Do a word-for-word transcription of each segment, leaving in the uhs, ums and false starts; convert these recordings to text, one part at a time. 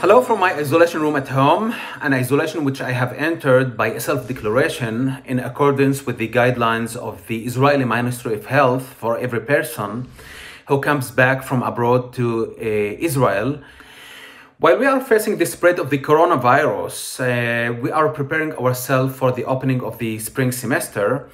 Hello from my isolation room at home, an isolation which I have entered by self-declaration in accordance with the guidelines of the Israeli Ministry of Health for every person who comes back from abroad to uh, Israel. While we are facing the spread of the coronavirus, uh, we are preparing ourselves for the opening of the spring semester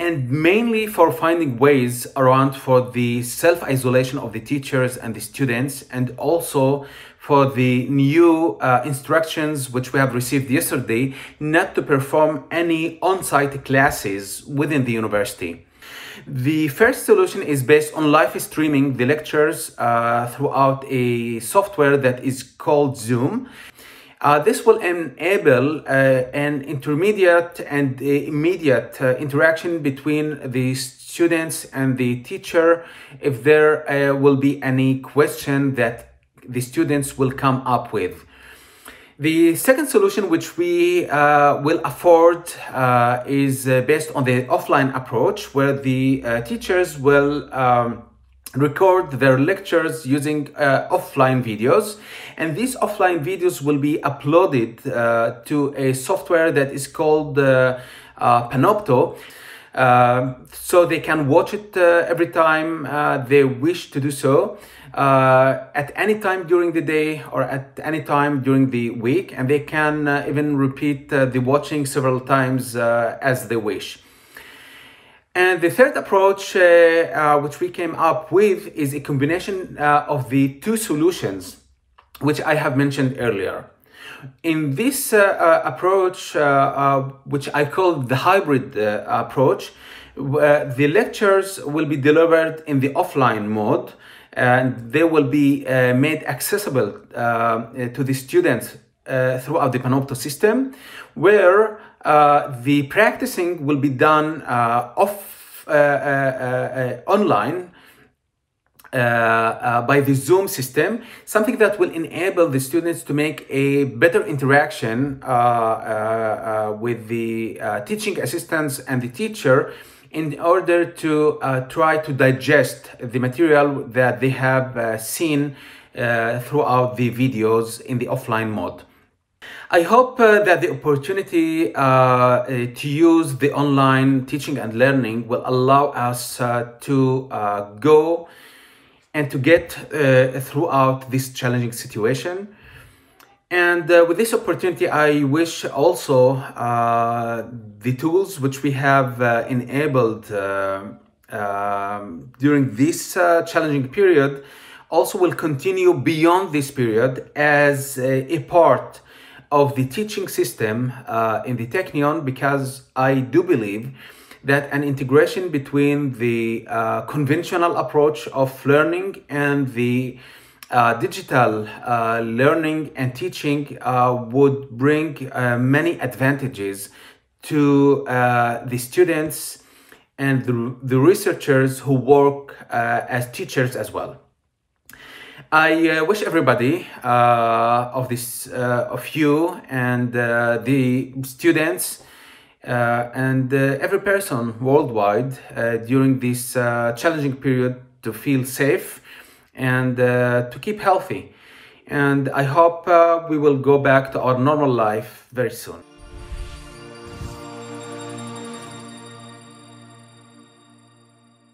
and mainly for finding ways around for the self-isolation of the teachers and the students, and also for the new uh, instructions which we have received yesterday not to perform any on-site classes within the university. The first solution is based on live streaming the lectures uh, throughout a software that is called Zoom. Uh, this will enable uh, an intermediate and immediate uh, interaction between the students and the teacher if there uh, will be any question that the students will come up with. The second solution which we uh, will afford uh, is uh, based on the offline approach, where the uh, teachers will um, record their lectures using uh, offline videos, and these offline videos will be uploaded uh, to a software that is called uh, uh, Panopto. Uh, so they can watch it uh, every time uh, they wish to do so, uh, at any time during the day or at any time during the week, and they can uh, even repeat uh, the watching several times uh, as they wish. And the third approach uh, uh, which we came up with is a combination uh, of the two solutions which I have mentioned earlier. In this uh, uh, approach, uh, uh, which I call the hybrid uh, approach, uh, the lectures will be delivered in the offline mode, and they will be uh, made accessible uh, to the students uh, throughout the Panopto system, where uh, the practicing will be done uh, off uh, uh, uh, uh, online. Uh, uh, by the Zoom system, something that will enable the students to make a better interaction uh, uh, uh, with the uh, teaching assistants and the teacher in order to uh, try to digest the material that they have uh, seen uh, throughout the videos in the offline mode. I hope uh, that the opportunity uh, uh, to use the online teaching and learning will allow us uh, to uh, go and to get uh, throughout this challenging situation. And uh, with this opportunity, I wish also uh, the tools which we have uh, enabled uh, uh, during this uh, challenging period also will continue beyond this period as a, a part of the teaching system uh, in the Technion, because I do believe that an integration between the uh, conventional approach of learning and the uh, digital uh, learning and teaching uh, would bring uh, many advantages to uh, the students and the, the researchers who work uh, as teachers as well. I uh, wish everybody uh, of this uh, of you and uh, the students Uh, and uh, every person worldwide uh, during this uh, challenging period to feel safe and uh, to keep healthy. And I hope uh, we will go back to our normal life very soon.